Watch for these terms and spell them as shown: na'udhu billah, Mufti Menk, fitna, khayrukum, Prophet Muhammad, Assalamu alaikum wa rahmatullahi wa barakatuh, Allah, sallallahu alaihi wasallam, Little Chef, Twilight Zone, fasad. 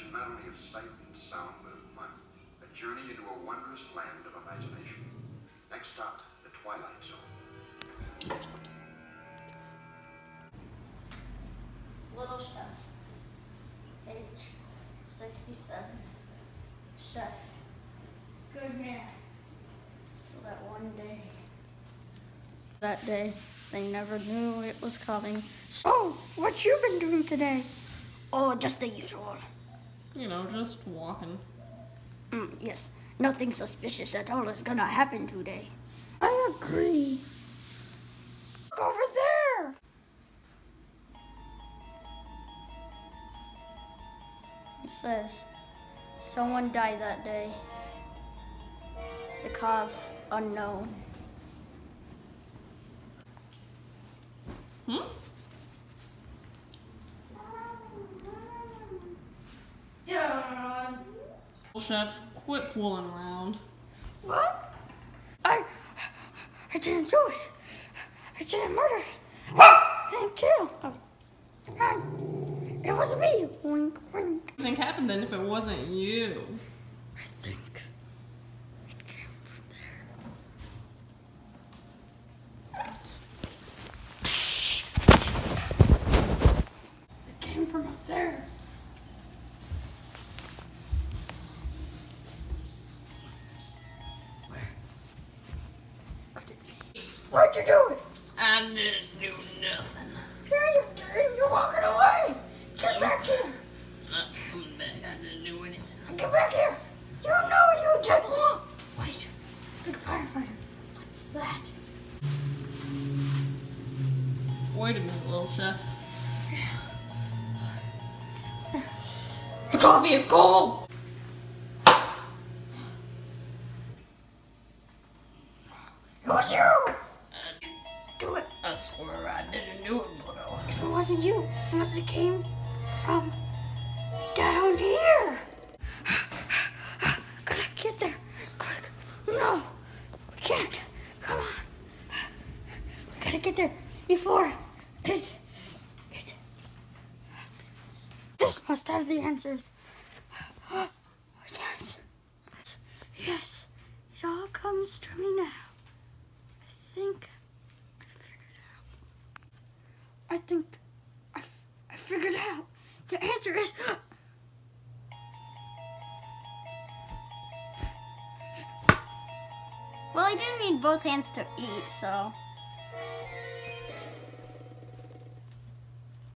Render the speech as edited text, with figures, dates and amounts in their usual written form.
possession not only of sight and sound, but of mind. A journey into a wondrous land of imagination. Next stop, the Twilight Zone. Little Chef, age 67. Chef, good man. Till that one day. That day, they never knew it was coming. So, what you been doing today? Oh, just the usual. You know, just walking. Yes, nothing suspicious at all is gonna happen today. I agree. Look over there! It says, someone died that day. The cause unknown. Hmm? Yeah. Little Chef, quit fooling around. What? I didn't do it. I didn't murder. I didn't kill. It wasn't me. Wink, wink. What do you think happened then if it wasn't you? I think it came from there. It came from up there. What'd you do? I didn't do nothing. Yeah, you did. You're walking away. Get back here. I'm not coming back. I didn't do anything. Get back here. You know you did. Wait. Big firefighter. What's that? Wait a minute, Little Chef. The coffee is cold. It was you. Do it. I swear I didn't do it, Bruno. If it wasn't you, it must have came from down here. Gotta get there, quick. No, we can't. Come on. We gotta get there before it. This must have the answers. Yes. It all comes to me now. I think. I figured out. The answer is well, I didn't need both hands to eat, so